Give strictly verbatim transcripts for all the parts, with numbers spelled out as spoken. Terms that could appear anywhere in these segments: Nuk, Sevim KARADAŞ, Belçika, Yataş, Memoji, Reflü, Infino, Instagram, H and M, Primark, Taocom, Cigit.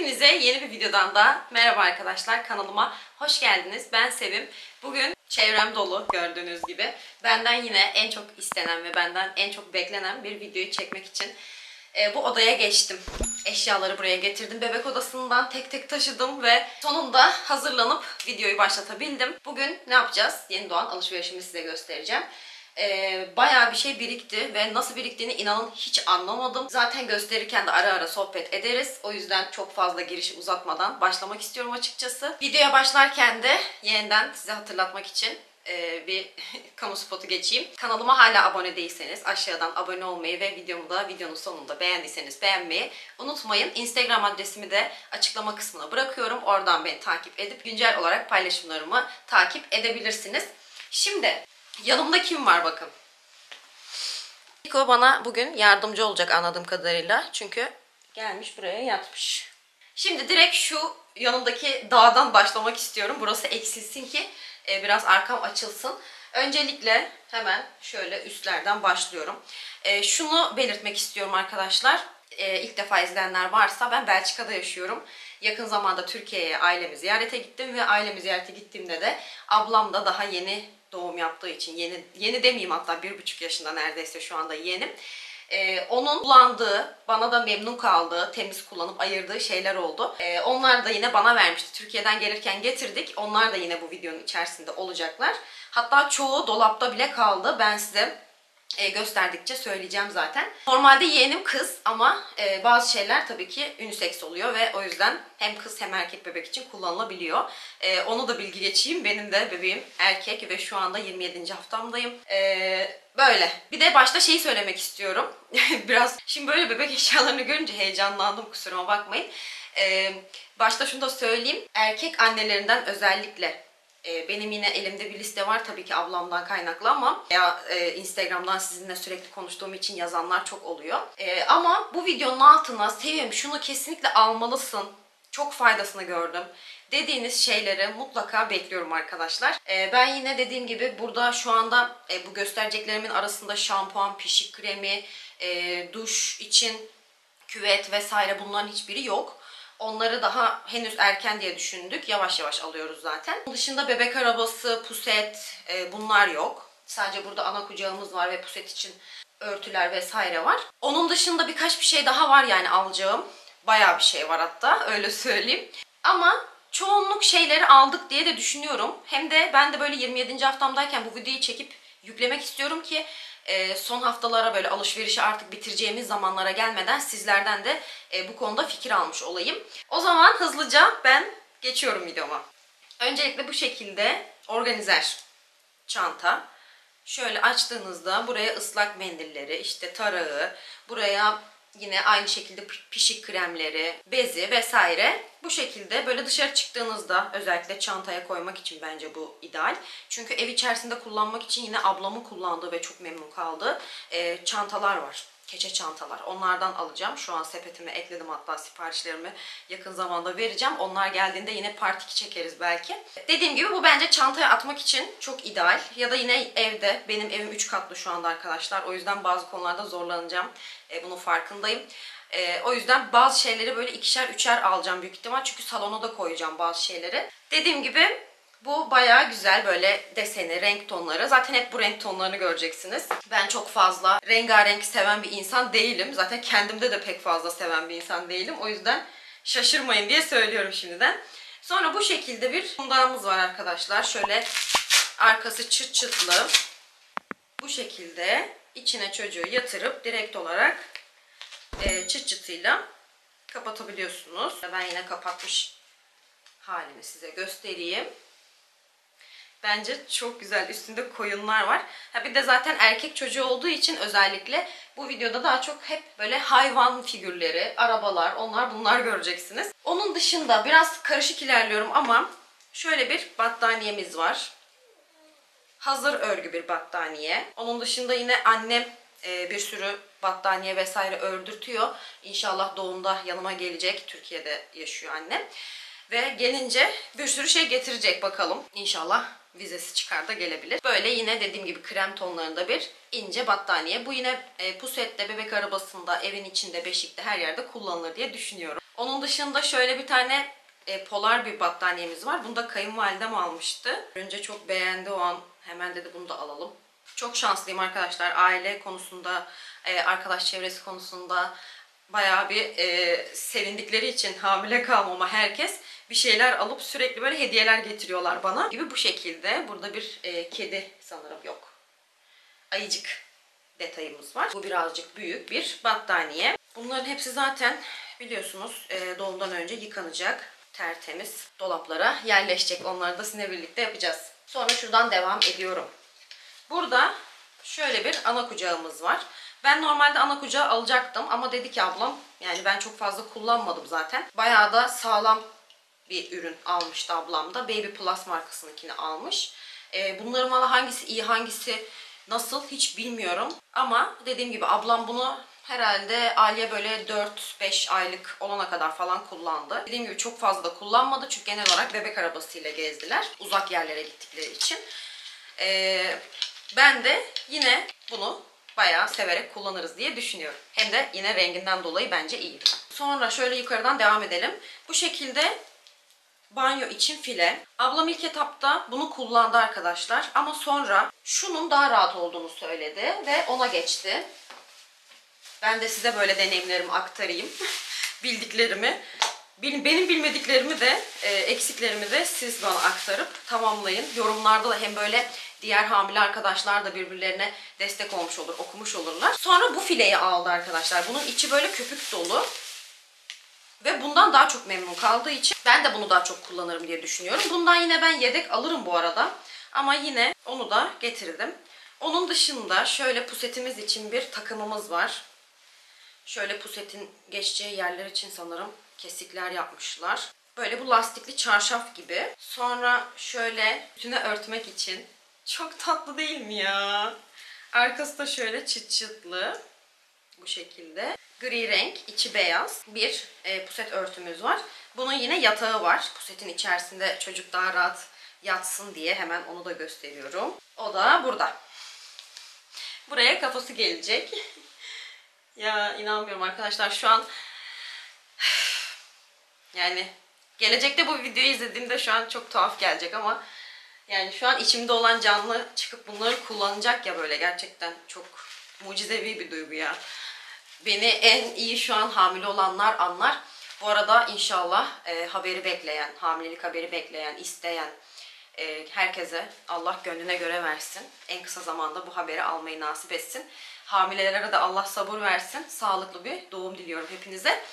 Hepinize yeni bir videodan da merhaba arkadaşlar, kanalıma hoş geldiniz. Ben Sevim. Bugün çevrem dolu gördüğünüz gibi. Benden yine en çok istenen ve benden en çok beklenen bir videoyu çekmek için e, bu odaya geçtim. Eşyaları buraya getirdim. Bebek odasından tek tek taşıdım ve sonunda hazırlanıp videoyu başlatabildim. Bugün ne yapacağız? Yeni doğan alışverişimi size göstereceğim. Ee, bayağı bir şey birikti ve nasıl biriktiğini inanın hiç anlamadım. Zaten gösterirken de ara ara sohbet ederiz. O yüzden çok fazla girişi uzatmadan başlamak istiyorum açıkçası. Videoya başlarken de yeniden size hatırlatmak için e, bir kamu spotu geçeyim. Kanalıma hala abone değilseniz aşağıdan abone olmayı ve videomu da videonun sonunda beğendiyseniz beğenmeyi unutmayın. Instagram adresimi de açıklama kısmına bırakıyorum. Oradan beni takip edip güncel olarak paylaşımlarımı takip edebilirsiniz. Şimdi... Yanımda kim var bakın. Niko bana bugün yardımcı olacak anladığım kadarıyla. Çünkü gelmiş buraya yatmış. Şimdi direkt şu yanımdaki dağdan başlamak istiyorum. Burası eksilsin ki biraz arkam açılsın. Öncelikle hemen şöyle üstlerden başlıyorum. Şunu belirtmek istiyorum arkadaşlar. İlk defa izleyenler varsa ben Belçika'da yaşıyorum. Yakın zamanda Türkiye'ye ailemi ziyarete gittim ve ailemi ziyarete gittiğimde de ablam da daha yeni doğum yaptığı için, yeni yeni demeyeyim hatta bir buçuk yaşında neredeyse şu anda yeğenim. Ee, onun kullandığı, bana da memnun kaldığı, temiz kullanıp ayırdığı şeyler oldu. Ee, onlar da yine bana vermişti. Türkiye'den gelirken getirdik. Onlar da yine bu videonun içerisinde olacaklar. Hatta çoğu dolapta bile kaldı. Ben size e, gösterdikçe söyleyeceğim zaten. Normalde yeğenim kız ama e, bazı şeyler tabii ki unisex oluyor ve o yüzden hem kız hem erkek bebek için kullanılabiliyor. Ee, onu da bilgi geçeyim. Benim de bebeğim erkek ve şu anda yirmi yedinci haftamdayım. Ee, böyle. Bir de başta şeyi söylemek istiyorum. Biraz şimdi böyle bebek eşyalarını görünce heyecanlandım, kusuruma bakmayın. Ee, başta şunu da söyleyeyim. Erkek annelerinden özellikle e, benim yine elimde bir liste var tabii ki ablamdan kaynaklı ama ya, e, Instagram'dan sizinle sürekli konuştuğum için yazanlar çok oluyor. E, ama bu videonun altına Sevim şunu kesinlikle almalısın. Çok faydasını gördüm. Dediğiniz şeyleri mutlaka bekliyorum arkadaşlar. Ee, ben yine dediğim gibi burada şu anda e, bu göstereceklerimin arasında şampuan, pişik kremi, e, duş için küvet vesaire bunların hiçbiri yok. Onları daha henüz erken diye düşündük. Yavaş yavaş alıyoruz zaten. Bunun dışında bebek arabası, puset e, bunlar yok. Sadece burada ana kucağımız var ve puset için örtüler vesaire var. Onun dışında birkaç bir şey daha var yani alacağım. Bayağı bir şey var hatta öyle söyleyeyim. Ama çoğunluk şeyleri aldık diye de düşünüyorum. Hem de ben de böyle yirmi yedinci haftamdayken bu videoyu çekip yüklemek istiyorum ki son haftalara böyle alışverişi artık bitireceğimiz zamanlara gelmeden sizlerden de bu konuda fikir almış olayım. O zaman hızlıca ben geçiyorum videoma. Öncelikle bu şekilde organizer çanta. Şöyle açtığınızda buraya ıslak mendilleri, işte tarağı, buraya... Yine aynı şekilde pişik kremleri, bezi vesaire. Bu şekilde böyle dışarı çıktığınızda özellikle çantaya koymak için bence bu ideal. Çünkü ev içerisinde kullanmak için yine ablamın kullandığı ve çok memnun kaldığı e, çantalar var. Keçe çantalar. Onlardan alacağım. Şu an sepetime ekledim hatta siparişlerimi yakın zamanda vereceğim. Onlar geldiğinde yine part iki çekeriz belki. Dediğim gibi bu bence çantaya atmak için çok ideal. Ya da yine evde. Benim evim üç katlı şu anda arkadaşlar. O yüzden bazı konularda zorlanacağım. E, bunun farkındayım. E, o yüzden bazı şeyleri böyle ikişer üçer alacağım büyük ihtimal. Çünkü salona da koyacağım bazı şeyleri. Dediğim gibi... Bu bayağı güzel böyle deseni, renk tonları. Zaten hep bu renk tonlarını göreceksiniz. Ben çok fazla rengarenk seven bir insan değilim. Zaten kendimde de pek fazla seven bir insan değilim. O yüzden şaşırmayın diye söylüyorum şimdiden. Sonra bu şekilde bir kundağımız var arkadaşlar. Şöyle arkası çıt çıtlı. Bu şekilde içine çocuğu yatırıp direkt olarak çıt çıtıyla kapatabiliyorsunuz. Ben yine kapatmış halini size göstereyim. Bence çok güzel. Üstünde koyunlar var. Ha bir de zaten erkek çocuğu olduğu için özellikle bu videoda daha çok hep böyle hayvan figürleri, arabalar, onlar bunlar göreceksiniz. Onun dışında biraz karışık ilerliyorum ama şöyle bir battaniyemiz var. Hazır örgü bir battaniye. Onun dışında yine annem bir sürü battaniye vesaire ördürtüyor. İnşallah doğumda yanıma gelecek. Türkiye'de yaşıyor annem. Ve gelince bir sürü şey getirecek bakalım. İnşallah. Vizesi çıkar da gelebilir. Böyle yine dediğim gibi krem tonlarında bir ince battaniye. Bu yine e, pusette, bebek arabasında, evin içinde, beşikte her yerde kullanılır diye düşünüyorum. Onun dışında şöyle bir tane e, polar bir battaniyemiz var. Bunu da kayınvalidem almıştı. Önce çok beğendi, o an hemen dedi bunu da alalım. Çok şanslıyım arkadaşlar. Aile konusunda, e, arkadaş çevresi konusunda bayağı bir e, sevindikleri için hamile kalmama herkes bir şeyler alıp sürekli böyle hediyeler getiriyorlar bana. Gibi bu şekilde. Burada bir e, kedi sanırım, yok. Ayıcık detayımız var. Bu birazcık büyük bir battaniye. Bunların hepsi zaten biliyorsunuz e, doğumdan önce yıkanacak. Tertemiz dolaplara yerleşecek. Onları da sizinle birlikte yapacağız. Sonra şuradan devam ediyorum. Burada şöyle bir ana kucağımız var. Ben normalde ana kucağı alacaktım ama dedi ki ablam, yani ben çok fazla kullanmadım zaten. Bayağı da sağlam bir ürün almıştı ablam da. Baby Plus markasınınkini almış. E, bunların valla hangisi iyi, hangisi nasıl hiç bilmiyorum. Ama dediğim gibi ablam bunu herhalde Aliye böyle dört beş aylık olana kadar falan kullandı. Dediğim gibi çok fazla da kullanmadı. Çünkü genel olarak bebek arabasıyla gezdiler. Uzak yerlere gittikleri için. Ee, ben de yine bunu bayağı severek kullanırız diye düşünüyorum. Hem de yine renginden dolayı bence iyi. Sonra şöyle yukarıdan devam edelim. Bu şekilde banyo için file. Ablam ilk etapta bunu kullandı arkadaşlar. Ama sonra şunun daha rahat olduğunu söyledi ve ona geçti. Ben de size böyle deneyimlerimi aktarayım. Bildiklerimi, benim bilmediklerimi de, eksiklerimi de siz bana aktarıp tamamlayın. Yorumlarda da hem böyle diğer hamile arkadaşlar da birbirlerine destek olmuş olur, okumuş olurlar. Sonra bu fileyi aldı arkadaşlar. Bunun içi böyle köpük dolu. Ve bundan daha çok memnun kaldığı için ben de bunu daha çok kullanırım diye düşünüyorum. Bundan yine ben yedek alırım bu arada. Ama yine onu da getirdim. Onun dışında şöyle pusetimiz için bir takımımız var. Şöyle pusetin geçeceği yerler için sanırım kesikler yapmışlar. Böyle bu lastikli çarşaf gibi. Sonra şöyle üstüne örtmek için. Çok tatlı değil mi ya? Arkası da şöyle çıt çıtlı. Bu şekilde. Gri renk, içi beyaz bir e, puset örtümüz var. Bunun yine yatağı var. Pusetin içerisinde çocuk daha rahat yatsın diye hemen onu da gösteriyorum. O da burada. Buraya kafası gelecek. Ya inanmıyorum arkadaşlar şu an. Yani gelecekte bu videoyu izlediğimde şu an çok tuhaf gelecek ama yani şu an içimde olan canlı çıkıp bunları kullanacak ya böyle, gerçekten çok mucizevi bir duygu ya. Beni en iyi şu an hamile olanlar anlar. Bu arada inşallah e, haberi bekleyen, hamilelik haberi bekleyen, isteyen e, herkese Allah gönlüne göre versin. En kısa zamanda bu haberi almayı nasip etsin. Hamilelere de Allah sabır versin. Sağlıklı bir doğum diliyorum hepinize.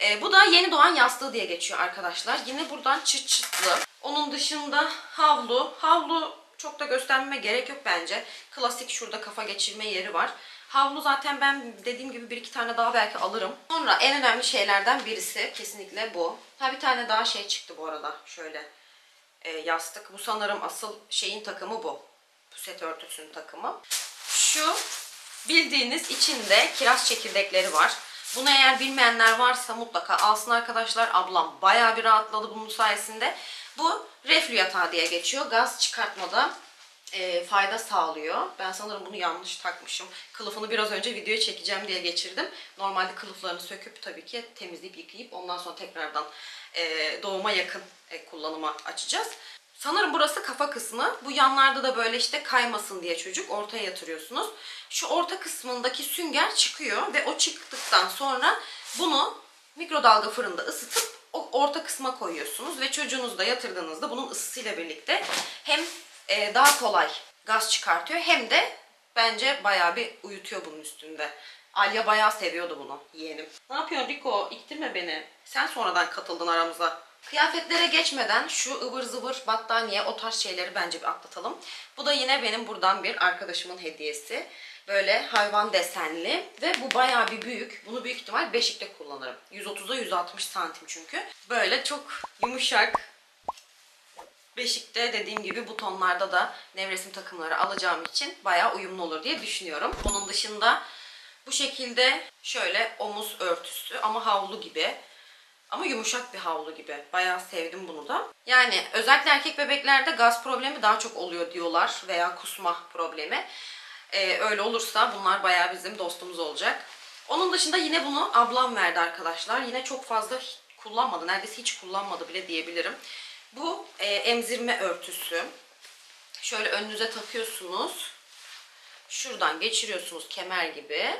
E, bu da yeni doğan yastığı diye geçiyor arkadaşlar. Yine buradan çıt çıtlı. Onun dışında havlu. Havlu çok da göstermeme gerek yok bence. Klasik şurada kafa geçirme yeri var. Havlu zaten ben dediğim gibi bir iki tane daha belki alırım. Sonra en önemli şeylerden birisi kesinlikle bu. Ha, bir tane daha şey çıktı bu arada. Şöyle e, yastık. Bu sanırım asıl şeyin takımı bu. Puset örtüsünün takımı. Şu bildiğiniz içinde kiraz çekirdekleri var. Bunu eğer bilmeyenler varsa mutlaka alsın arkadaşlar. Ablam bayağı bir rahatladı bunun sayesinde. Bu reflü yatağı diye geçiyor. Gaz çıkartmada E, fayda sağlıyor. Ben sanırım bunu yanlış takmışım. Kılıfını biraz önce videoya çekeceğim diye geçirdim. Normalde kılıflarını söküp tabii ki temizleyip yıkayıp ondan sonra tekrardan e, doğuma yakın e, kullanıma açacağız. Sanırım burası kafa kısmı. Bu yanlarda da böyle işte kaymasın diye çocuk ortaya yatırıyorsunuz. Şu orta kısmındaki sünger çıkıyor ve o çıktıktan sonra bunu mikrodalga fırında ısıtıp o orta kısma koyuyorsunuz ve çocuğunuzu da yatırdığınızda bunun ısısıyla birlikte hem daha kolay gaz çıkartıyor hem de bence bayağı bir uyutuyor bunun üstünde. Alya bayağı seviyordu bunu yeğenim. Ne yapıyorsun Rico? İktirme beni. Sen sonradan katıldın aramıza. Kıyafetlere geçmeden şu ıvır zıvır battaniye, o tarz şeyleri bence bir atlatalım. Bu da yine benim buradan bir arkadaşımın hediyesi. Böyle hayvan desenli ve bu bayağı bir büyük. Bunu büyük ihtimal beşikte kullanırım. yüz otuza yüz altmış santim çünkü. Böyle çok yumuşak. Beşik'te dediğim gibi bu tonlarda da nevresim takımları alacağım için bayağı uyumlu olur diye düşünüyorum. Onun dışında bu şekilde şöyle omuz örtüsü ama havlu gibi. Ama yumuşak bir havlu gibi. Bayağı sevdim bunu da. Yani özellikle erkek bebeklerde gaz problemi daha çok oluyor diyorlar veya kusma problemi. Ee, öyle olursa bunlar bayağı bizim dostumuz olacak. Onun dışında yine bunu ablam verdi arkadaşlar. Yine çok fazla kullanmadı. Neredeyse hiç kullanmadı bile diyebilirim. Bu e, emzirme örtüsü. Şöyle önünüze takıyorsunuz. Şuradan geçiriyorsunuz kemer gibi.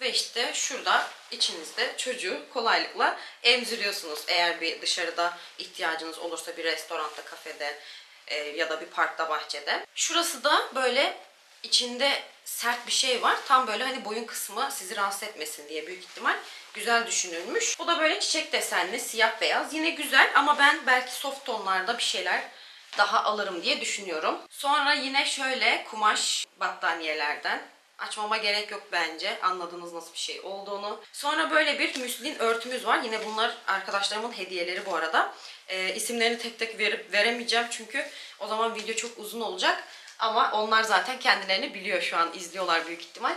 Ve işte şurada içinizde çocuğu kolaylıkla emziriyorsunuz. Eğer bir dışarıda ihtiyacınız olursa, bir restoranda, kafede e, ya da bir parkta, bahçede. Şurası da böyle içinde sert bir şey var. Tam böyle hani boyun kısmı sizi rahatsız etmesin diye büyük ihtimal güzel düşünülmüş. Bu da böyle çiçek desenli, siyah beyaz. Yine güzel ama ben belki soft tonlarda bir şeyler daha alırım diye düşünüyorum. Sonra yine şöyle kumaş battaniyelerden. Açmama gerek yok bence. Anladınız nasıl bir şey olduğunu. Sonra böyle bir müslin örtümüz var. Yine bunlar arkadaşlarımın hediyeleri bu arada. E, isimlerini tek tek verip veremeyeceğim çünkü o zaman video çok uzun olacak. Ama onlar zaten kendilerini biliyor, şu an izliyorlar büyük ihtimal.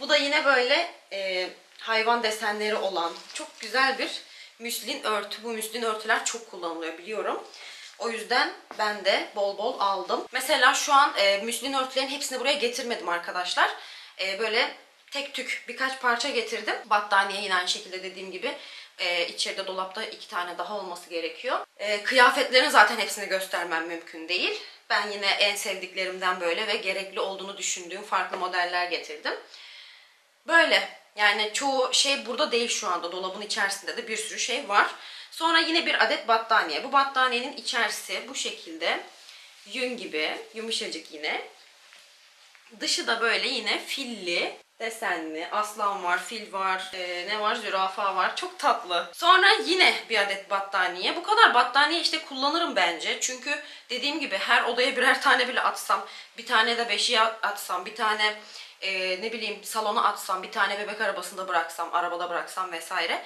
Bu da yine böyle e, hayvan desenleri olan çok güzel bir müslin örtü. Bu müslin örtüler çok kullanılıyor biliyorum. O yüzden ben de bol bol aldım. Mesela şu an e, müslin örtülerin hepsini buraya getirmedim arkadaşlar. E, böyle tek tük birkaç parça getirdim. Battaniye yine aynı şekilde dediğim gibi. E, içeride dolapta iki tane daha olması gerekiyor. E, kıyafetlerin zaten hepsini göstermem mümkün değil. Ben yine en sevdiklerimden böyle ve gerekli olduğunu düşündüğüm farklı modeller getirdim. Böyle yani çoğu şey burada değil şu anda. Dolabın içerisinde de bir sürü şey var. Sonra yine bir adet battaniye. Bu battaniyenin içerisi bu şekilde yün gibi, yumuşacık yine. Dışı da böyle yine filli, desenli. Aslan var, fil var, ee, ne var? Zürafa var. Çok tatlı. Sonra yine bir adet battaniye. Bu kadar battaniye işte kullanırım bence. Çünkü dediğim gibi her odaya birer tane bile atsam, bir tane de beşiğe atsam, bir tane e, ne bileyim salona atsam, bir tane bebek arabasında bıraksam, arabada bıraksam vesaire.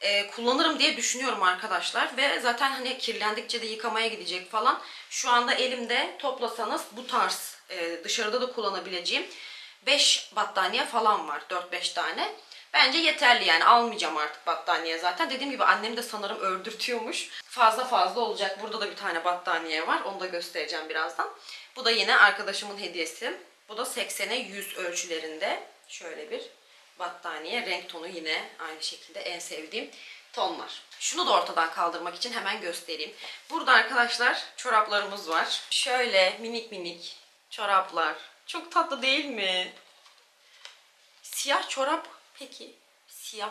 E, kullanırım diye düşünüyorum arkadaşlar. Ve zaten hani kirlendikçe de yıkamaya gidecek falan. Şu anda elimde toplasanız bu tarz e, dışarıda da kullanabileceğim beş battaniye falan var. dört beş tane. Bence yeterli yani. Almayacağım artık battaniye zaten. Dediğim gibi annem de sanırım ördürtüyormuş. Fazla fazla olacak. Burada da bir tane battaniye var. Onu da göstereceğim birazdan. Bu da yine arkadaşımın hediyesi. Bu da seksene yüz ölçülerinde. Şöyle bir battaniye. Renk tonu yine aynı şekilde en sevdiğim tonlar. Şunu da ortadan kaldırmak için hemen göstereyim. Burada arkadaşlar çoraplarımız var. Şöyle minik minik çoraplar. Çok tatlı değil mi? Siyah çorap. Peki siyah.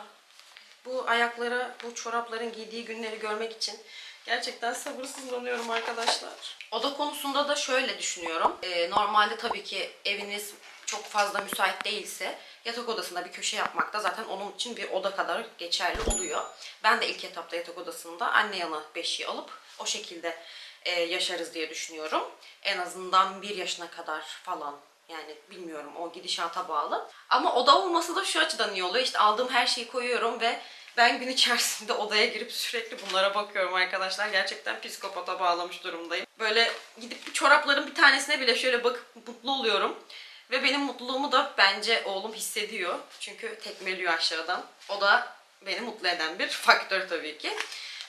Bu ayaklara bu çorapların giydiği günleri görmek için gerçekten sabırsızlanıyorum arkadaşlar. Oda konusunda da şöyle düşünüyorum. Ee, normalde tabii ki eviniz çok fazla müsait değilse yatak odasında bir köşe yapmak da zaten onun için bir oda kadar geçerli oluyor. Ben de ilk etapta yatak odasında anne yanı beşiği alıp o şekilde e, yaşarız diye düşünüyorum. En azından bir yaşına kadar falan. Yani bilmiyorum, o gidişata bağlı. Ama oda olması da şu açıdan iyi oluyor. İşte aldığım her şeyi koyuyorum ve ben gün içerisinde odaya girip sürekli bunlara bakıyorum arkadaşlar. Gerçekten psikopata bağlamış durumdayım. Böyle gidip çorapların bir tanesine bile şöyle bakıp mutlu oluyorum. Ve benim mutluluğumu da bence oğlum hissediyor. Çünkü tekmeliyor aşağıdan. O da beni mutlu eden bir faktör tabii ki.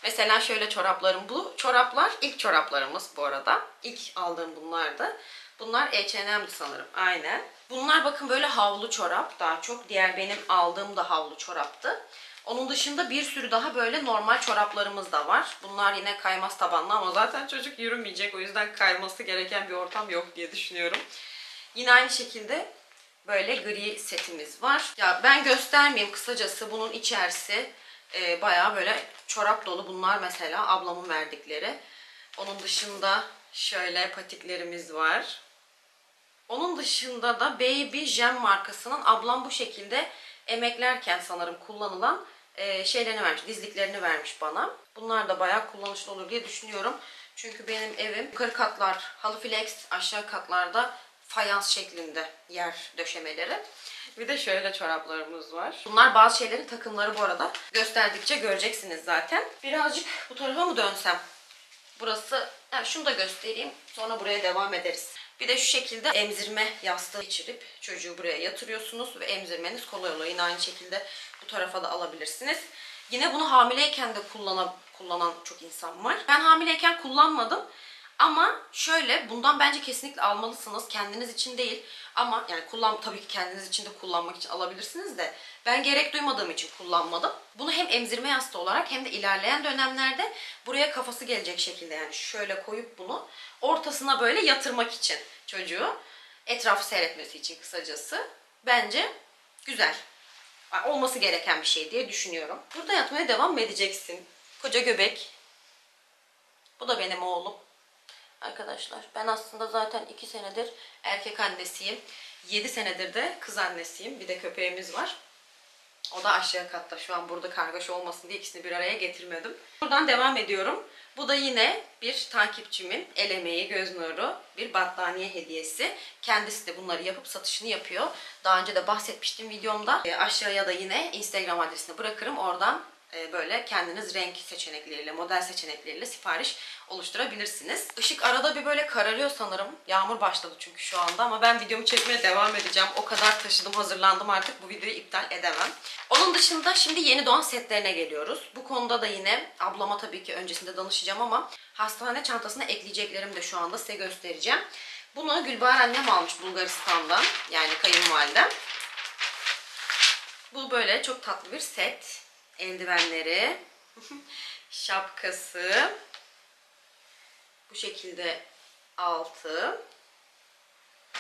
Mesela şöyle çoraplarım bu. Çoraplar ilk çoraplarımız bu arada. İlk aldığım bunlardı. Bunlar H ve M'di sanırım. Aynen. Bunlar bakın böyle havlu çorap daha çok. Diğer benim aldığım da havlu çoraptı. Onun dışında bir sürü daha böyle normal çoraplarımız da var. Bunlar yine kaymaz tabanlı ama zaten çocuk yürümeyecek. O yüzden kayması gereken bir ortam yok diye düşünüyorum. Yine aynı şekilde böyle gri setimiz var. Ya ben göstermeyeyim kısacası. Bunun içerisi e, bayağı böyle çorap dolu. Bunlar mesela ablamın verdikleri. Onun dışında şöyle patiklerimiz var. Onun dışında da Baby Jam markasının ablam bu şekilde emeklerken sanırım kullanılan e, şeylerini vermiş, dizliklerini vermiş bana. Bunlar da bayağı kullanışlı olur diye düşünüyorum. Çünkü benim evim yukarı katlar halı flex, aşağı katlarda fayans şeklinde yer döşemeleri. Bir de şöyle çoraplarımız var. Bunlar bazı şeylerin takımları bu arada. Gösterdikçe göreceksiniz zaten. Birazcık bu tarafa mı dönsem? Burası, yani şunu da göstereyim. Sonra buraya devam ederiz. Bir de şu şekilde emzirme yastığı geçirip çocuğu buraya yatırıyorsunuz ve emzirmeniz kolay oluyor. Yine aynı şekilde bu tarafa da alabilirsiniz. Yine bunu hamileyken de kullanan, kullanan çok insan var. Ben hamileyken kullanmadım. Ama şöyle, bundan bence kesinlikle almalısınız. Kendiniz için değil ama yani kullan, tabii ki kendiniz için de kullanmak için alabilirsiniz de Ben gerek duymadığım için kullanmadım. Bunu hem emzirme yastığı olarak hem de ilerleyen dönemlerde buraya kafası gelecek şekilde, yani şöyle koyup bunu ortasına böyle yatırmak için, çocuğu etrafı seyretmesi için kısacası bence güzel. Olması gereken bir şey diye düşünüyorum. Burada yatmaya devam edeceksin. Koca göbek. Bu da benim oğlum. Arkadaşlar ben aslında zaten iki senedir erkek annesiyim. yedi senedir de kız annesiyim. Bir de köpeğimiz var. O da aşağı katta. Şu an burada kargaşa olmasın diye ikisini bir araya getirmedim. Buradan devam ediyorum. Bu da yine bir takipçimin el emeği, göz nuru, bir battaniye hediyesi. Kendisi de bunları yapıp satışını yapıyor. Daha önce de bahsetmiştim videomda. E, aşağıya da yine Instagram adresini bırakırım. Oradan e, böyle kendiniz renk seçenekleriyle, model seçenekleriyle sipariş oluşturabilirsiniz. Işık arada bir böyle kararıyor sanırım. Yağmur başladı çünkü şu anda ama ben videomu çekmeye devam edeceğim. O kadar taşıdım, hazırlandım, artık bu videoyu iptal edemem. Onun dışında şimdi yeni doğan setlerine geliyoruz. Bu konuda da yine ablama tabii ki öncesinde danışacağım ama hastane çantasına ekleyeceklerimi de şu anda size göstereceğim. Bunu Gülbahar annem almış Bulgaristan'dan, yani kayınvalidem. Bu böyle çok tatlı bir set. Eldivenleri, şapkası, bu şekilde altı,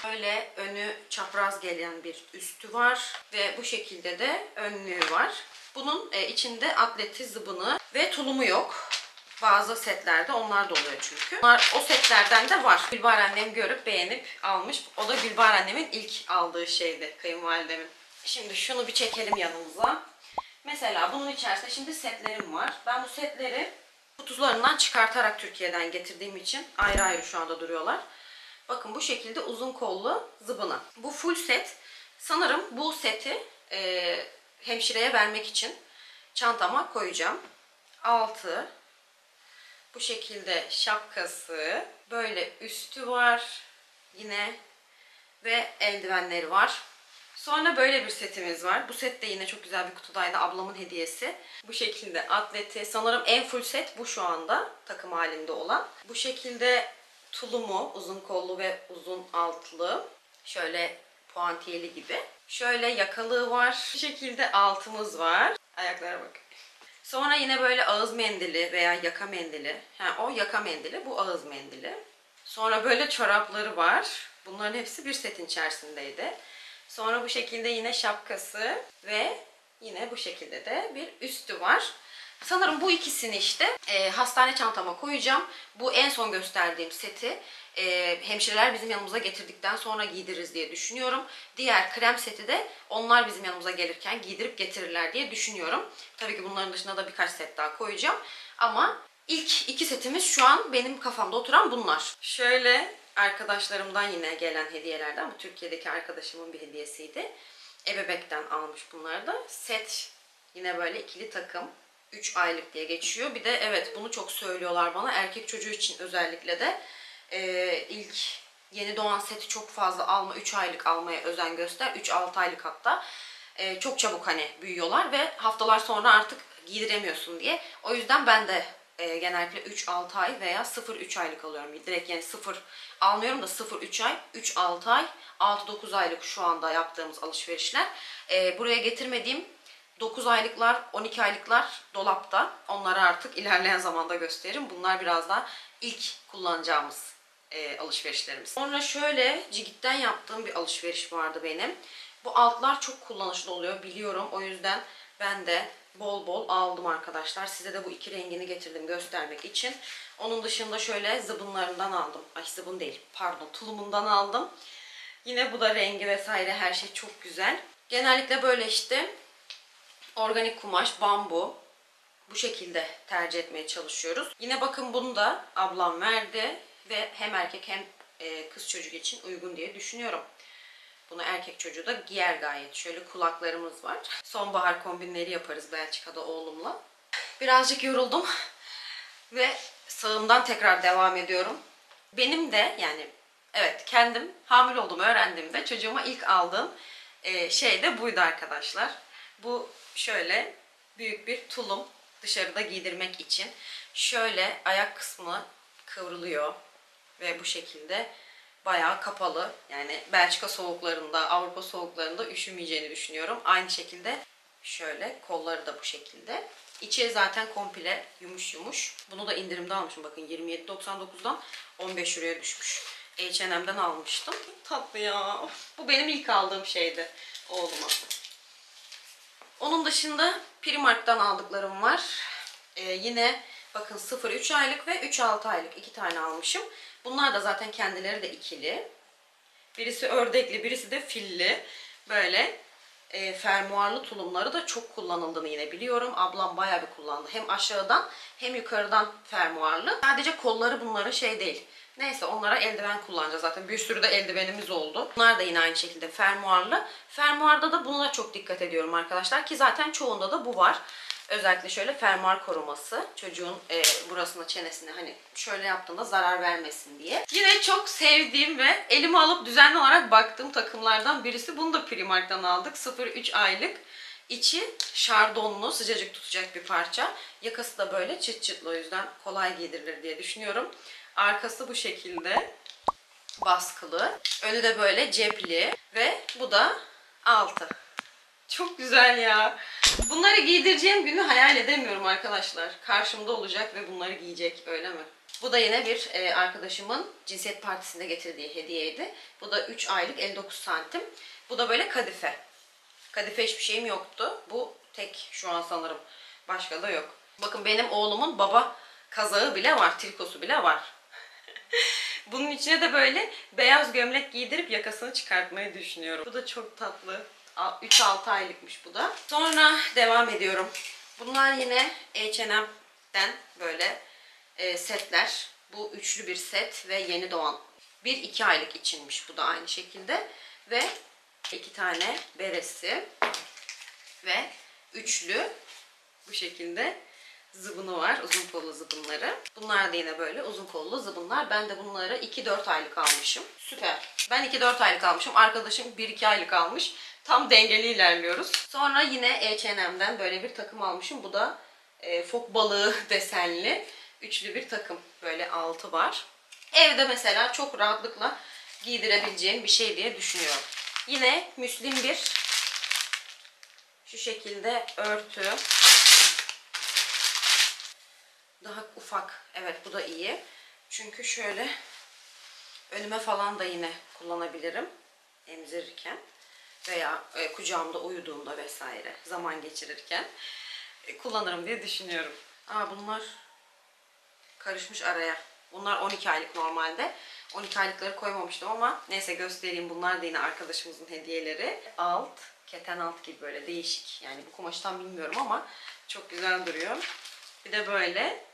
böyle önü çapraz gelen bir üstü var ve bu şekilde de önlüğü var. Bunun içinde atleti, zıbını ve tulumu yok. Bazı setlerde onlar da oluyor çünkü. Onlar, o setlerden de var. Gülbahar annem görüp beğenip almış. O da Gülbahar annemin ilk aldığı şeydi, kayınvalidemin. Şimdi şunu bir çekelim yanımıza. Mesela bunun içerisinde şimdi setlerim var. Ben bu setleri kutularından çıkartarak Türkiye'den getirdiğim için ayrı ayrı şu anda duruyorlar. Bakın bu şekilde uzun kollu zıbını. Bu full set. Sanırım bu seti e, hemşireye vermek için çantama koyacağım. Altı. Bu şekilde şapkası. Böyle üstü var. Yine. Ve eldivenleri var. Sonra böyle bir setimiz var. Bu set de yine çok güzel bir kutudaydı. Ablamın hediyesi. Bu şekilde atleti. Sanırım en full set bu şu anda. Takım halinde olan. Bu şekilde tulumu. Uzun kollu ve uzun altlı. Şöyle puantiyeli gibi. Şöyle yakalığı var. Bu şekilde altımız var. Ayaklara bak. Sonra yine böyle ağız mendili veya yaka mendili. Ha, o yaka mendili. Bu ağız mendili. Sonra böyle çorapları var. Bunların hepsi bir setin içerisindeydi. Sonra bu şekilde yine şapkası ve yine bu şekilde de bir üstü var. Sanırım bu ikisini işte e, hastane çantama koyacağım. Bu en son gösterdiğim seti e, hemşireler bizim yanımıza getirdikten sonra giydiririz diye düşünüyorum. Diğer krem seti de onlar bizim yanımıza gelirken giydirip getirirler diye düşünüyorum. Tabii ki bunların dışında da birkaç set daha koyacağım. Ama ilk iki setimiz şu an benim kafamda oturan bunlar. Şöyle arkadaşlarımdan yine gelen hediyelerden, bu Türkiye'deki arkadaşımın bir hediyesiydi. Ebebek'ten almış bunları da. Set yine böyle ikili takım. üç aylık diye geçiyor. Bir de evet, bunu çok söylüyorlar bana. Erkek çocuğu için özellikle de e, ilk yeni doğan seti çok fazla alma. üç aylık almaya özen göster. üç altı aylık hatta. E, çok çabuk hani büyüyorlar ve haftalar sonra artık giydiremiyorsun diye. O yüzden ben de e, genellikle üç altı ay veya sıfır üç aylık alıyorum. Direkt yani sıfır almıyorum da sıfır üç ay, üç altı ay, altı dokuz aylık şu anda yaptığımız alışverişler. E, buraya getirmediğim dokuz aylıklar, on iki aylıklar dolapta. Onları artık ilerleyen zamanda gösteririm. Bunlar biraz daha ilk kullanacağımız e, alışverişlerimiz. Sonra şöyle Cigit'ten yaptığım bir alışveriş vardı benim. Bu altlar çok kullanışlı oluyor biliyorum. O yüzden ben de bol bol aldım arkadaşlar. Size de bu iki rengini getirdim göstermek için. Onun dışında şöyle zıbınlarından aldım. Ay zıbın değil pardon, tulumundan aldım. Yine bu da rengi vesaire her şey çok güzel. Genellikle böyle işte organik kumaş, bambu, bu şekilde tercih etmeye çalışıyoruz. Yine bakın bunu da ablam verdi ve hem erkek hem kız çocuk için uygun diye düşünüyorum. Bunu erkek çocuğu da giyer gayet. Şöyle kulaklarımız var. Sonbahar kombinleri yaparız Belçika'da oğlumla. Birazcık yoruldum ve sağımdan tekrar devam ediyorum. Benim de yani evet kendim hamile olduğumu öğrendiğimde çocuğuma ilk aldığım şey de buydu arkadaşlar. Bu şöyle büyük bir tulum dışarıda giydirmek için. Şöyle ayak kısmı kıvrılıyor ve bu şekilde bayağı kapalı. Yani Belçika soğuklarında, Avrupa soğuklarında üşümeyeceğini düşünüyorum. Aynı şekilde Şöyle kolları da bu şekilde. İçi zaten komple yumuş yumuş. Bunu da indirimde almışım. Bakın yirmi yedi doksan dokuzdan on beş liraya düşmüş. H and M'den almıştım. Tatlı ya. Of, bu benim ilk aldığım şeydi oğluma. Onun dışında Primark'tan aldıklarım var. Ee, yine bakın sıfır üç aylık ve üç altı aylık iki tane almışım. Bunlar da zaten kendileri de ikili. Birisi ördekli, birisi de filli. Böyle e, fermuarlı tulumları da çok kullanıldığını yine biliyorum. Ablam bayağı bir kullandı. Hem aşağıdan hem yukarıdan fermuarlı. Sadece kolları bunların şey değil. Neyse, onlara eldiven kullanacağız zaten. Bir sürü de eldivenimiz oldu. Bunlar da yine aynı şekilde fermuarlı. Fermuarda da buna çok dikkat ediyorum arkadaşlar. Ki zaten çoğunda da bu var. Özellikle şöyle fermuar koruması. Çocuğun e, burasına, çenesine hani şöyle yaptığında zarar vermesin diye. Yine çok sevdiğim ve elime alıp düzenli olarak baktığım takımlardan birisi. Bunu da Primark'tan aldık. sıfır üç aylık. İçi şardonlu, sıcacık tutacak bir parça. Yakası da böyle çıt çıtlı. O yüzden kolay giydirilir diye düşünüyorum. Arkası bu şekilde baskılı. Önü de böyle cepli. Ve bu da altı. Çok güzel ya. Bunları giydireceğim günü hayal edemiyorum arkadaşlar. Karşımda olacak ve bunları giyecek, öyle mi? Bu da yine bir arkadaşımın cinsiyet partisinde getirdiği hediyeydi. Bu da üç aylık elli dokuz santim. Bu da böyle kadife. Kadife hiçbir şeyim yoktu. Bu tek şu an sanırım. Başka da yok. Bakın benim oğlumun baba kazağı bile var. Trikosu bile var. Bunun içine de böyle beyaz gömlek giydirip yakasını çıkartmayı düşünüyorum. Bu da çok tatlı. üç altı aylıkmış bu da. Sonra devam ediyorum. Bunlar yine H and M'den böyle e, setler. Bu üçlü bir set ve yeni doğan. bir iki aylık içinmiş bu da aynı şekilde. Ve iki tane beresi. Ve üçlü bu şekilde zıbını var. Uzun kollu zıbınları. Bunlar da yine böyle uzun kollu zıbınlar. Ben de bunları iki dört aylık almışım. Süper. Ben iki dört aylık almışım. Arkadaşım bir iki aylık almış. Tam dengeli ilerliyoruz. Sonra yine H and M'den böyle bir takım almışım. Bu da e, fok balığı desenli. Üçlü bir takım. Böyle altı var. Evde mesela çok rahatlıkla giydirebileceğim bir şey diye düşünüyorum. Yine müslim bir şu şekilde örtü. Daha ufak. Evet, bu da iyi. Çünkü şöyle önüme falan da yine kullanabilirim. Emzirirken. Veya e, kucağımda uyuduğumda vesaire zaman geçirirken e, kullanırım diye düşünüyorum. Aa, bunlar karışmış araya. Bunlar on iki aylık normalde. on iki aylıkları koymamıştım ama neyse göstereyim. Bunlar da yine arkadaşımızın hediyeleri. Alt, keten alt gibi böyle değişik. Yani bu kumaştan bilmiyorum ama çok güzel duruyor. Bir de böyle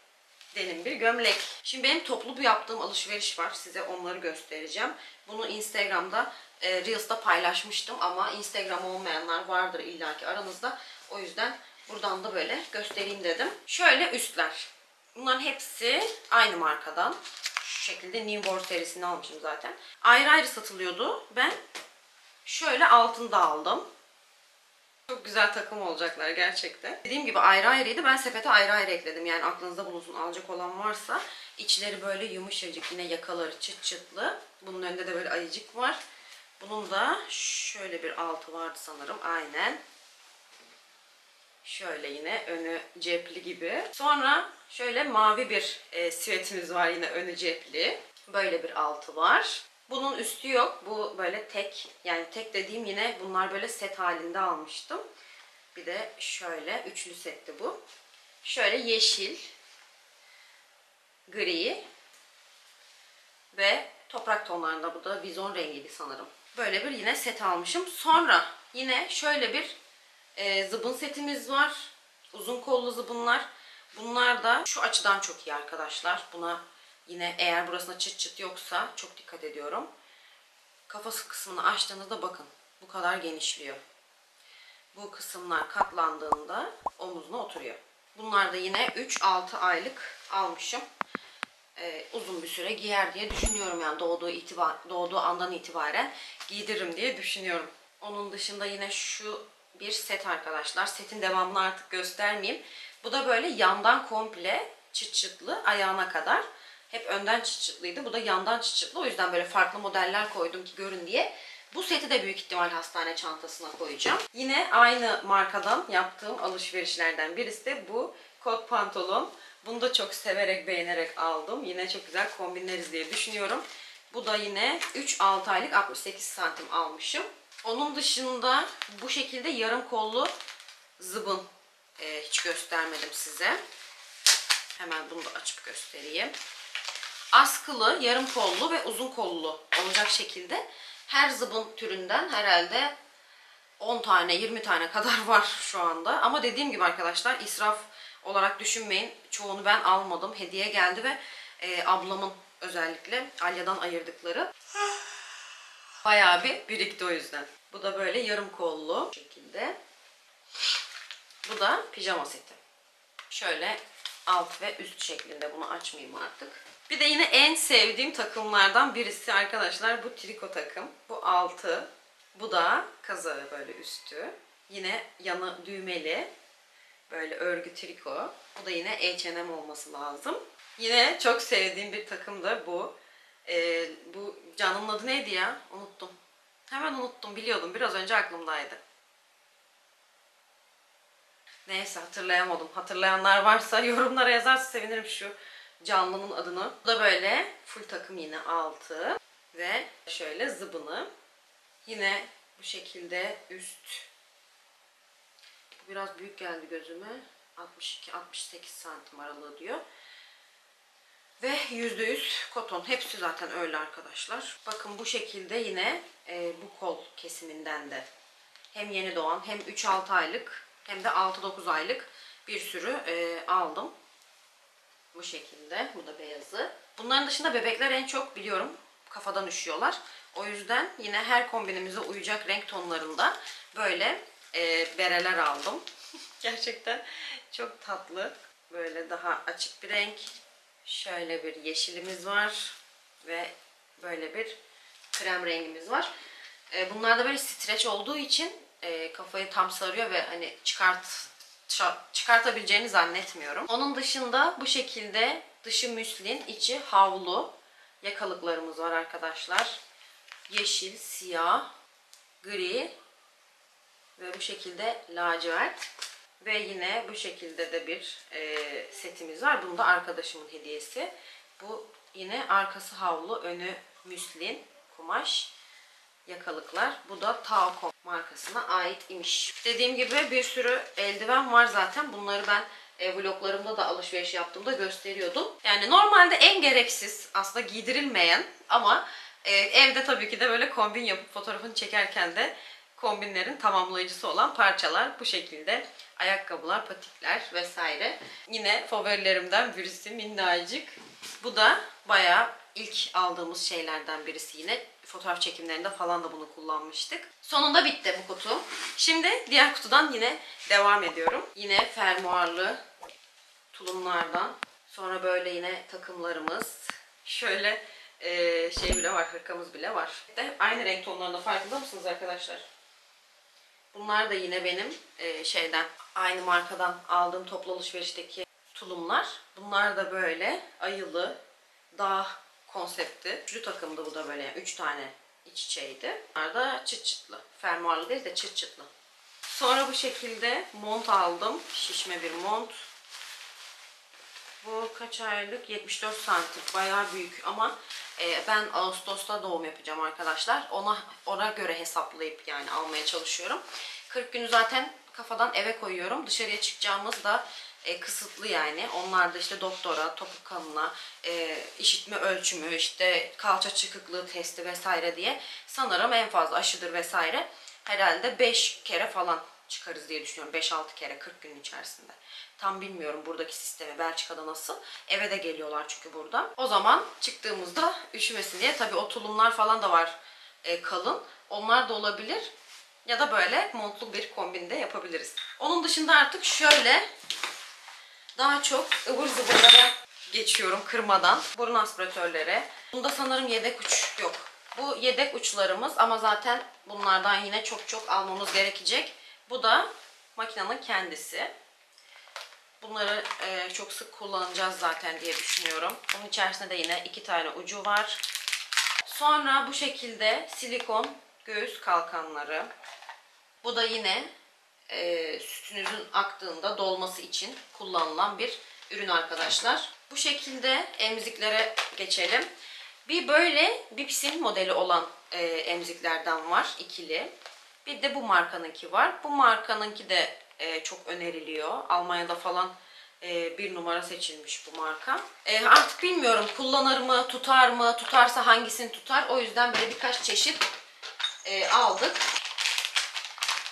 derin bir gömlek. Şimdi benim toplu bir yaptığım alışveriş var. Size onları göstereceğim. Bunu Instagram'da e, Reels'da paylaşmıştım ama Instagram olmayanlar vardır illaki aranızda. O yüzden buradan da böyle göstereyim dedim. Şöyle üstler. Bunların hepsi aynı markadan. Şu şekilde New World serisini almışım zaten. Ayrı ayrı satılıyordu. Ben şöyle altını da aldım. Çok güzel takım olacaklar gerçekten. Dediğim gibi ayrı ayrıydı. Ben sepete ayrı ayrı ekledim. Yani aklınızda bulunsun alacak olan varsa. İçleri böyle yumuşacık. Yine yakaları çıt çıtlı. Bunun önünde de böyle ayıcık var. Bunun da şöyle bir altı vardı sanırım. Aynen. Şöyle yine önü cepli gibi. Sonra şöyle mavi bir e, sivetimiz var. Yine önü cepli. Böyle bir altı var. Bunun üstü yok. Bu böyle tek. Yani tek dediğim yine bunlar böyle set halinde almıştım. Bir de şöyle üçlü setti bu. Şöyle yeşil, gri ve toprak tonlarında. Bu da vizon rengiydi sanırım. Böyle bir yine set almışım. Sonra yine şöyle bir e, zıbın setimiz var. Uzun kollu zıbınlar. Bunlar da şu açıdan çok iyi arkadaşlar. Buna yine eğer burasına çıt çıt yoksa çok dikkat ediyorum. Kafası kısmını açtığınızda bakın bu kadar genişliyor. Bu kısımlar katlandığında omuzuna oturuyor. Bunlar da yine üç altı aylık almışım. Ee, uzun bir süre giyer diye düşünüyorum. Yani doğduğu, itibar, doğduğu andan itibaren giydiririm diye düşünüyorum. Onun dışında yine şu bir set arkadaşlar. Setin devamını artık göstermeyeyim. Bu da böyle yandan komple çıt çıtlı ayağına kadar. Hep önden çıt çıtlıydı. Bu da yandan çıt çıtlı. O yüzden böyle farklı modeller koydum ki görün diye. Bu seti de büyük ihtimal hastane çantasına koyacağım. Yine aynı markadan yaptığım alışverişlerden birisi de bu kot pantolon. Bunu da çok severek, beğenerek aldım. Yine çok güzel kombinleriz diye düşünüyorum. Bu da yine üç altı aylık altmış sekiz santim almışım. Onun dışında bu şekilde yarım kollu zıbın ee, hiç göstermedim size. Hemen bunu da açıp göstereyim. Askılı, yarım kollu ve uzun kollu olacak şekilde her zıbın türünden herhalde on tane yirmi tane kadar var şu anda. Ama dediğim gibi arkadaşlar, israf olarak düşünmeyin. Çoğunu ben almadım. Hediye geldi ve e, ablamın özellikle Alya'dan ayırdıkları bayağı bir birikti o yüzden. Bu da böyle yarım kollu şekilde. Bu da pijama seti. Şöyle alt ve üst şeklinde, bunu açmayayım artık. Bir de yine en sevdiğim takımlardan birisi arkadaşlar bu triko takım. Bu altı. Bu da kazağı, böyle üstü. Yine yanı düğmeli. Böyle örgü triko. Bu da yine H and M olması lazım. Yine çok sevdiğim bir takım da bu. Ee, bu canımın adı neydi ya? Unuttum. Hemen unuttum. Biliyordum. Biraz önce aklımdaydı. Neyse, hatırlayamadım. Hatırlayanlar varsa yorumlara yazarsa sevinirim şu canlının adını. Bu da böyle full takım, yine altı. Ve şöyle zıbını. Yine bu şekilde üst. Bu biraz büyük geldi gözüme. altmış iki altmış sekiz santim aralığı diyor. Ve yüzde yüz koton. Hepsi zaten öyle arkadaşlar. Bakın bu şekilde yine e, bu kol kesiminden de hem yeni doğan, hem üç altı aylık, hem de altı dokuz aylık bir sürü e, aldım. Bu şekilde. Bu da beyazı. Bunların dışında bebekler en çok biliyorum kafadan üşüyorlar. O yüzden yine her kombinimize uyacak renk tonlarında böyle e, bereler aldım. Gerçekten çok tatlı. Böyle daha açık bir renk. Şöyle bir yeşilimiz var ve böyle bir krem rengimiz var. Bunlar da böyle streç olduğu için kafayı tam sarıyor ve hani çıkart çıkartabileceğini zannetmiyorum. Onun dışında bu şekilde dışı müslin, içi havlu yakalıklarımız var arkadaşlar. Yeşil, siyah, gri ve bu şekilde lacivert. Ve yine bu şekilde de bir e, setimiz var. Bunu da arkadaşımın hediyesi. Bu yine arkası havlu, önü müslin, kumaş, yakalıklar. Bu da Taocom markasına ait imiş. Dediğim gibi bir sürü eldiven var zaten. Bunları ben e, vloglarımda da alışveriş yaptığımda gösteriyordum. Yani normalde en gereksiz, aslında giydirilmeyen ama e, evde tabii ki de böyle kombin yapıp fotoğrafını çekerken de kombinlerin tamamlayıcısı olan parçalar bu şekilde. Ayakkabılar, patikler vesaire. Yine favorilerimden birisi minnacık. Bu da bayağı ilk aldığımız şeylerden birisi yine. Fotoğraf çekimlerinde falan da bunu kullanmıştık. Sonunda bitti bu kutu. Şimdi diğer kutudan yine devam ediyorum. Yine fermuarlı tulumlardan. Sonra böyle yine takımlarımız. Şöyle ee, şey bile var, hırkamız bile var. De aynı renk tonlarında, farkında mısınız arkadaşlar? Bunlar da yine benim e, şeyden, aynı markadan aldığım toplu alışverişteki tulumlar. Bunlar da böyle ayılı, dağ konsepti. Üçlü takımdı bu da böyle. Yani üç tane iç içeydi. Bunlar da çıt çıtlı. Fermuarlı değil de çıt çıtlı. Sonra bu şekilde mont aldım. Şişme bir mont. Bu kaç aylık? yetmiş dört santim. Bayağı büyük ama e, ben Ağustos'ta doğum yapacağım arkadaşlar. Ona ona göre hesaplayıp yani almaya çalışıyorum. kırk günü zaten kafadan eve koyuyorum. Dışarıya çıkacağımız da e, kısıtlı yani. Onlar da işte doktora, topuk kanına, e, işitme ölçümü, işte kalça çıkıklığı testi vesaire diye. Sanırım en fazla aşıdır vesaire. Herhalde beş kere falan çıkarız diye düşünüyorum. beş altı kere kırk gün içerisinde. Tam bilmiyorum buradaki sistemi, Belçika'da nasıl. Eve de geliyorlar çünkü burada. O zaman çıktığımızda üşümesin diye. Tabii o tulumlar falan da var e, kalın. Onlar da olabilir. Ya da böyle montlu bir kombin de yapabiliriz. Onun dışında artık şöyle daha çok ıvır zıvırlara geçiyorum kırmadan. Burun aspiratörlere. Bunda sanırım yedek uç yok. Bu yedek uçlarımız ama zaten bunlardan yine çok çok almamız gerekecek. Bu da makinenin kendisi. Bunları e, çok sık kullanacağız zaten diye düşünüyorum. Bunun içerisinde de yine iki tane ucu var. Sonra bu şekilde silikon göğüs kalkanları. Bu da yine e, sütünüzün aktığında dolması için kullanılan bir ürün arkadaşlar. Bu şekilde emziklere geçelim. Bir böyle Bips'in modeli olan e, emziklerden var, ikili. Bir de bu markanınki var. Bu markanınki de e, çok öneriliyor. Almanya'da falan e, bir numara seçilmiş bu marka. E, artık bilmiyorum kullanır mı, tutar mı, tutarsa hangisini tutar. O yüzden böyle birkaç çeşit e, aldık.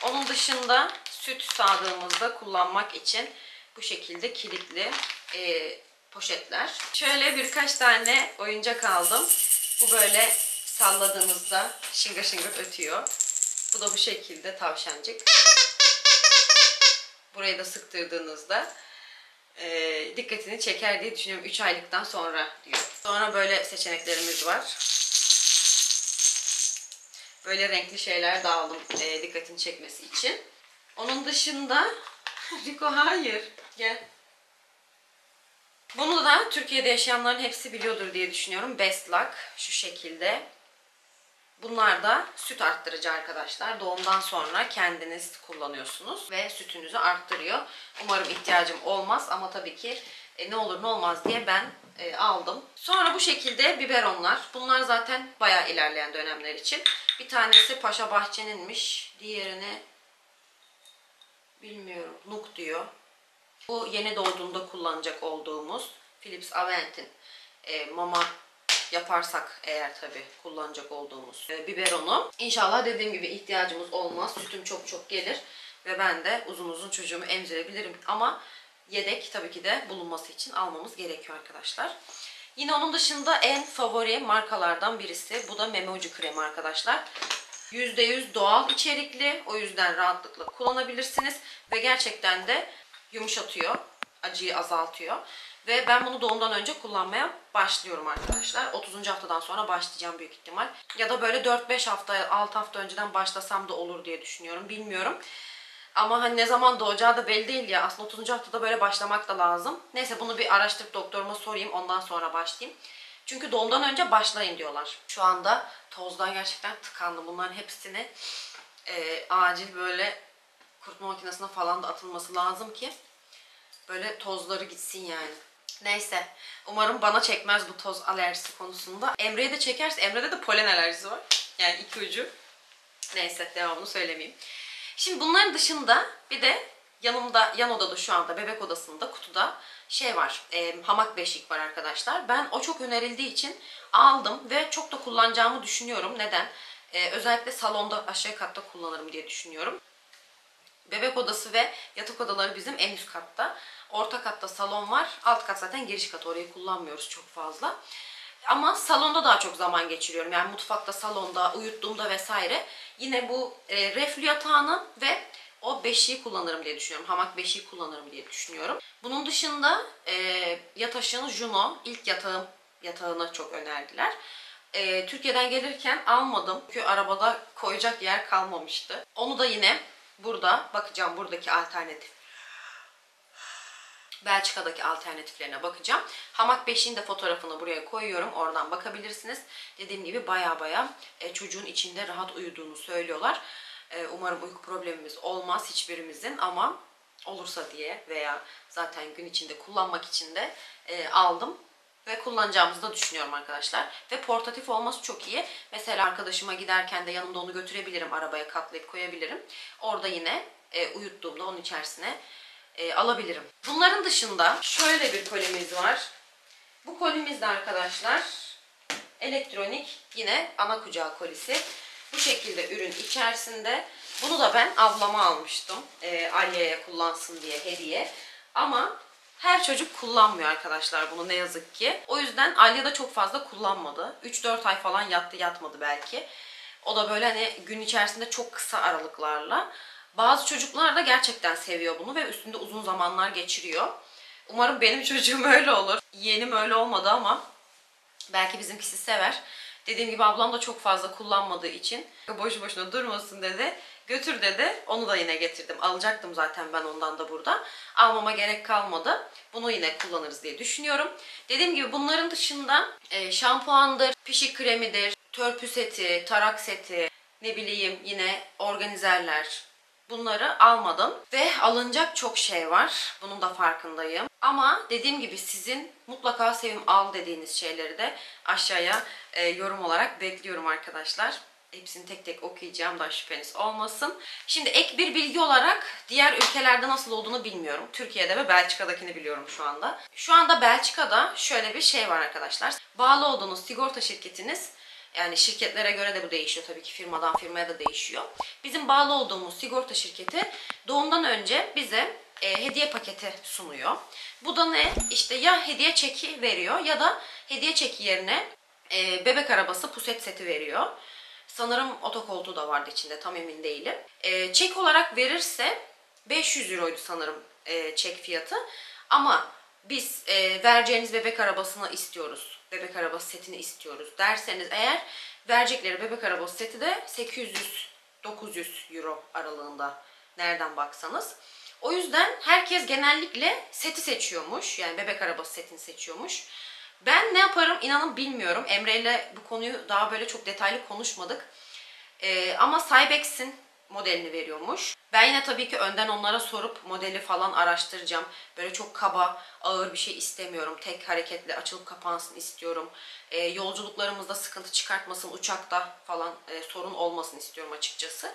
Onun dışında süt sağdığımızda kullanmak için bu şekilde kilitli e, poşetler. Şöyle birkaç tane oyuncak aldım. Bu böyle salladığınızda şıngır şıngır ötüyor. Bu da bu şekilde tavşancık. Burayı da sıktırdığınızda e, dikkatini çeker diye düşünüyorum. üç aylıktan sonra diyor. Sonra böyle seçeneklerimiz var. Böyle renkli şeyler dağıldım e, dikkatini çekmesi için. Onun dışında Rico hayır. Gel. Bunu da Türkiye'de yaşayanların hepsi biliyordur diye düşünüyorum. Best Luck şu şekilde. Bunlar da süt arttırıcı arkadaşlar. Doğumdan sonra kendiniz kullanıyorsunuz ve sütünüzü arttırıyor. Umarım ihtiyacım olmaz ama tabii ki e, ne olur ne olmaz diye ben e, aldım. Sonra bu şekilde biberonlar. Bunlar zaten bayağı ilerleyen dönemler için. Bir tanesi Paşa Bahçe'ninmiş. Diğerini bilmiyorum. Nuk diyor. Bu yeni doğduğunda kullanacak olduğumuz Philips Avent'in e, mama yaparsak eğer tabi kullanacak olduğumuz e, biberonu. İnşallah dediğim gibi ihtiyacımız olmaz. Sütüm çok çok gelir ve ben de uzun uzun çocuğumu emzirebilirim. Ama yedek tabii ki de bulunması için almamız gerekiyor arkadaşlar. Yine onun dışında en favori markalardan birisi. Bu da Memoji kremi arkadaşlar. yüzde yüz doğal içerikli. O yüzden rahatlıkla kullanabilirsiniz. Ve gerçekten de yumuşatıyor, acıyı azaltıyor. Ve ben bunu doğumdan önce kullanmaya başlıyorum arkadaşlar. otuzuncu haftadan sonra başlayacağım büyük ihtimal. Ya da böyle dört beş hafta, altı hafta önceden başlasam da olur diye düşünüyorum. Bilmiyorum. Ama hani ne zaman doğacağı da belli değil ya. Aslında otuzuncu haftada böyle başlamak da lazım. Neyse bunu bir araştırıp doktoruma sorayım. Ondan sonra başlayayım. Çünkü doğumdan önce başlayın diyorlar. Şu anda tozdan gerçekten tıkandım. Bunların hepsini e, acil böyle kurutma makinesine falan da atılması lazım ki böyle tozları gitsin yani. Neyse. Umarım bana çekmez bu toz alerjisi konusunda. Emre'ye de çekerse, Emre'de de polen alerjisi var. Yani iki ucu. Neyse devamını söylemeyeyim. Şimdi bunların dışında bir de yanımda, yan odada şu anda bebek odasında kutuda şey var. E, hamak beşik var arkadaşlar. Ben o çok önerildiği için aldım ve çok da kullanacağımı düşünüyorum. Neden? E, özellikle salonda aşağı katta kullanırım diye düşünüyorum. Bebek odası ve yatak odaları bizim en üst katta. Orta katta salon var. Alt kat zaten giriş katı. Orayı kullanmıyoruz çok fazla. Ama salonda daha çok zaman geçiriyorum. Yani mutfakta, salonda, uyuttuğumda vesaire. Yine bu e, reflü yatağını ve o beşiği kullanırım diye düşünüyorum. Hamak beşiği kullanırım diye düşünüyorum. Bunun dışında e, Yataş'ın Juno ilk yatağım yatağını çok önerdiler. E, Türkiye'den gelirken almadım. Çünkü arabada koyacak yer kalmamıştı. Onu da yine burada bakacağım. Buradaki alternatif. Belçika'daki alternatiflerine bakacağım. Hamak beşiğin de fotoğrafını buraya koyuyorum. Oradan bakabilirsiniz. Dediğim gibi baya baya e, çocuğun içinde rahat uyuduğunu söylüyorlar. E, umarım uyku problemimiz olmaz hiçbirimizin ama olursa diye veya zaten gün içinde kullanmak için de e, aldım. Ve kullanacağımızı da düşünüyorum arkadaşlar. Ve portatif olması çok iyi. Mesela arkadaşıma giderken de yanımda onu götürebilirim. Arabaya katlayıp koyabilirim. Orada yine e, uyuttuğumda onun içerisine e, alabilirim. Bunların dışında şöyle bir kolimiz var. Bu kolimiz de arkadaşlar elektronik yine ana kucağı kolisi. Bu şekilde ürün içerisinde. Bunu da ben ablama almıştım. E, Alya'ya kullansın diye hediye. Ama her çocuk kullanmıyor arkadaşlar bunu ne yazık ki. O yüzden Alya da çok fazla kullanmadı. üç dört ay falan yattı yatmadı belki. O da böyle hani gün içerisinde çok kısa aralıklarla. Bazı çocuklar da gerçekten seviyor bunu ve üstünde uzun zamanlar geçiriyor. Umarım benim çocuğum öyle olur. Yeğenim öyle olmadı ama belki bizimkisi sever. Dediğim gibi ablam da çok fazla kullanmadığı için boşu boşuna durmasın dedi. Götür dedi. Onu da yine getirdim. Alacaktım zaten ben ondan da burada. Almama gerek kalmadı. Bunu yine kullanırız diye düşünüyorum. Dediğim gibi bunların dışında şampuandır, pişi kremidir, törpü seti, tarak seti, ne bileyim yine organizerler. Bunları almadım ve alınacak çok şey var. Bunun da farkındayım. Ama dediğim gibi sizin mutlaka Sevim al dediğiniz şeyleri de aşağıya e, yorum olarak bekliyorum arkadaşlar. Hepsini tek tek okuyacağım da şüpheniz olmasın. Şimdi ek bir bilgi olarak diğer ülkelerde nasıl olduğunu bilmiyorum. Türkiye'de ve Belçika'dakini biliyorum şu anda. Şu anda Belçika'da şöyle bir şey var arkadaşlar. Bağlı olduğunuz sigorta şirketiniz, yani şirketlere göre de bu değişiyor tabii ki, firmadan firmaya da değişiyor. Bizim bağlı olduğumuz sigorta şirketi doğumdan önce bize e, hediye paketi sunuyor. Bu da ne? İşte ya hediye çeki veriyor ya da hediye çeki yerine e, bebek arabası puset seti veriyor. Sanırım otokoltuğu da vardı içinde, tam emin değilim. E, çek olarak verirse beş yüz euroydu sanırım e, çek fiyatı. Ama biz e, vereceğiniz bebek arabasını istiyoruz, bebek arabası setini istiyoruz derseniz eğer, verecekleri bebek arabası seti de sekiz yüz dokuz yüz euro aralığında nereden baksanız. O yüzden herkes genellikle seti seçiyormuş, yani bebek arabası setini seçiyormuş. Ben ne yaparım inanın bilmiyorum. Emre ile bu konuyu daha böyle çok detaylı konuşmadık. Ee, ama Cybex'in modelini veriyormuş. Ben yine tabii ki önden onlara sorup modeli falan araştıracağım. Böyle çok kaba, ağır bir şey istemiyorum. Tek hareketle açılıp kapansın istiyorum. Ee, yolculuklarımızda sıkıntı çıkartmasın, uçakta falan e, sorun olmasın istiyorum açıkçası.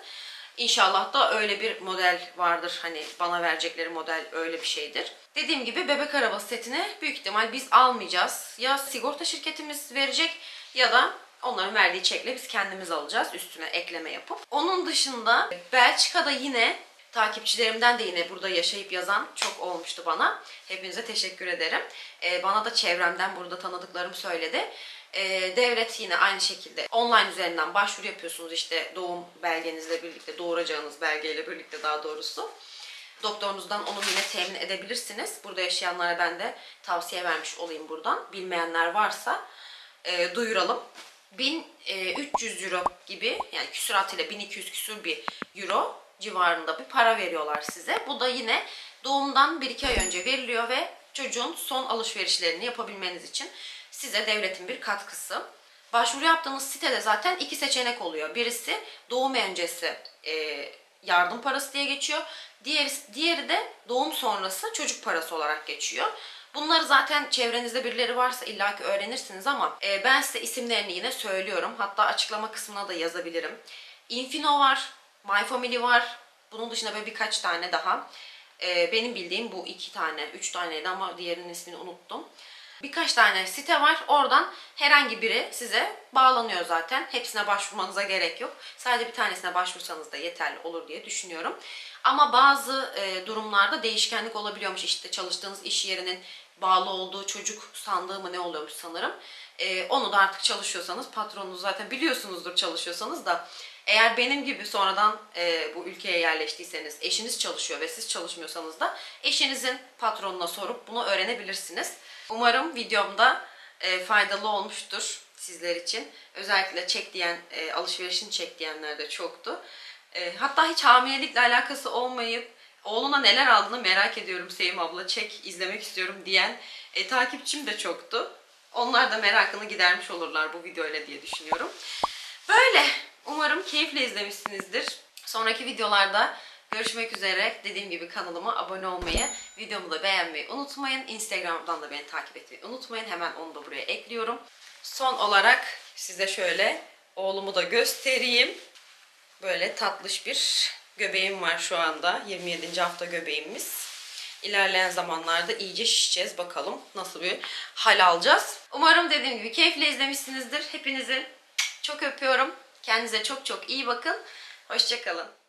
İnşallah da öyle bir model vardır. Hani bana verecekleri model öyle bir şeydir. Dediğim gibi bebek arabası setini büyük ihtimal biz almayacağız. Ya sigorta şirketimiz verecek ya da onların verdiği çekle biz kendimiz alacağız. Üstüne ekleme yapıp. Onun dışında Belçika'da yine takipçilerimden de yine burada yaşayıp yazan çok olmuştu bana. Hepinize teşekkür ederim. Ee, bana da çevremden burada tanıdıklarım söyledi. Devlet yine aynı şekilde online üzerinden başvuru yapıyorsunuz, işte doğum belgenizle birlikte, doğuracağınız belgeyle birlikte daha doğrusu. Doktorunuzdan onu yine temin edebilirsiniz. Burada yaşayanlara ben de tavsiye vermiş olayım buradan. Bilmeyenler varsa e, duyuralım. bin üç yüz euro gibi, yani küsuratıyla bin iki yüz küsur bir euro civarında bir para veriyorlar size. Bu da yine doğumdan bir iki ay önce veriliyor ve çocuğun son alışverişlerini yapabilmeniz için size devletin bir katkısı. Başvuru yaptığınız sitede zaten iki seçenek oluyor. Birisi doğum öncesi e, yardım parası diye geçiyor. Diğeri, diğeri de doğum sonrası çocuk parası olarak geçiyor. Bunları zaten çevrenizde birileri varsa illaki öğrenirsiniz ama e, ben size isimlerini yine söylüyorum. Hatta açıklama kısmına da yazabilirim. Infino var, My Family var. Bunun dışında böyle birkaç tane daha. E, benim bildiğim bu iki tane, üç taneydi ama diğerinin ismini unuttum. Birkaç tane site var. Oradan herhangi biri size bağlanıyor zaten. Hepsine başvurmanıza gerek yok. Sadece bir tanesine başvursanız da yeterli olur diye düşünüyorum. Ama bazı e, durumlarda değişkenlik olabiliyormuş. İşte çalıştığınız iş yerinin bağlı olduğu çocuk sandığı mı ne oluyormuş sanırım. E, onu da artık çalışıyorsanız, patronunuz zaten biliyorsunuzdur çalışıyorsanız da. Eğer benim gibi sonradan e, bu ülkeye yerleştiyseniz, eşiniz çalışıyor ve siz çalışmıyorsanız da eşinizin patronuna sorup bunu öğrenebilirsiniz. Umarım videomda e, faydalı olmuştur sizler için. Özellikle çek diyen, e, alışverişini çek diyenler de çoktu. E, hatta hiç hamilelikle alakası olmayıp oğluna neler aldığını merak ediyorum Sevim abla, çek izlemek istiyorum diyen e, takipçim de çoktu. Onlar da merakını gidermiş olurlar bu videoyla diye düşünüyorum. Böyle. Umarım keyifle izlemişsinizdir. Sonraki videolarda görüşmek üzere. Dediğim gibi kanalıma abone olmayı, videomu da beğenmeyi unutmayın. Instagram'dan da beni takip etmeyi unutmayın. Hemen onu da buraya ekliyorum. Son olarak size şöyle oğlumu da göstereyim. Böyle tatlış bir göbeğim var şu anda. yirmi yedinci hafta göbeğimiz. İlerleyen zamanlarda iyice şişeceğiz. Bakalım nasıl bir hal alacağız. Umarım dediğim gibi keyifle izlemişsinizdir. Hepinizi çok öpüyorum. Kendinize çok çok iyi bakın. Hoşça kalın.